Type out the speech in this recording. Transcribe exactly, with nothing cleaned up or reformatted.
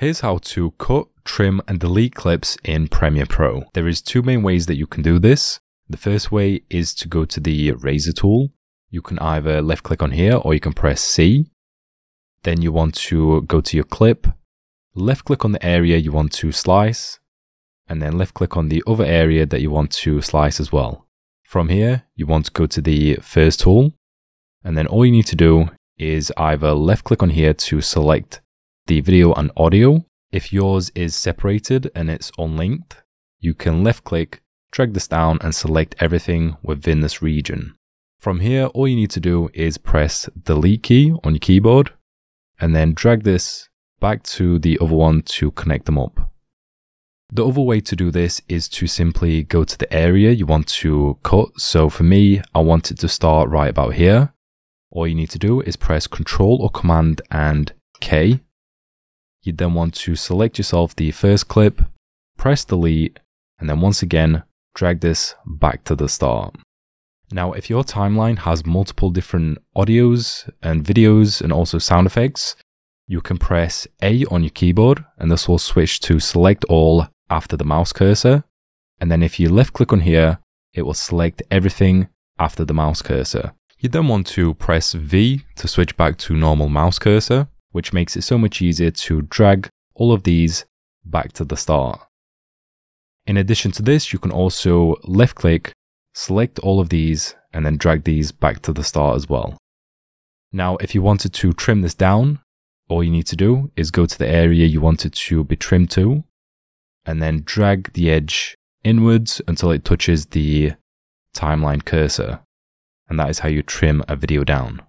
Here's how to cut, trim and delete clips in Premiere Pro. There is two main ways that you can do this. The first way is to go to the razor tool. You can either left click on here or you can press C. Then you want to go to your clip, left click on the area you want to slice, and then left click on the other area that you want to slice as well. From here, you want to go to the first tool, and then all you need to do is either left click on here to select the video and audio. If yours is separated and it's unlinked, you can left click, drag this down and select everything within this region. From here, all you need to do is press delete key on your keyboard and then drag this back to the other one to connect them up. The other way to do this is to simply go to the area you want to cut. So for me, I want it to start right about here. All you need to do is press Control or Command and K. You then want to select yourself the first clip, press delete, and then once again, drag this back to the start. Now, if your timeline has multiple different audios and videos and also sound effects, you can press A on your keyboard and this will switch to select all after the mouse cursor. And then if you left click on here, it will select everything after the mouse cursor. You then want to press V to switch back to normal mouse cursor, which makes it so much easier to drag all of these back to the start. In addition to this, you can also left click, select all of these, and then drag these back to the start as well. Now, if you wanted to trim this down, all you need to do is go to the area you want it to be trimmed to, and then drag the edge inwards until it touches the timeline cursor. And that is how you trim a video down.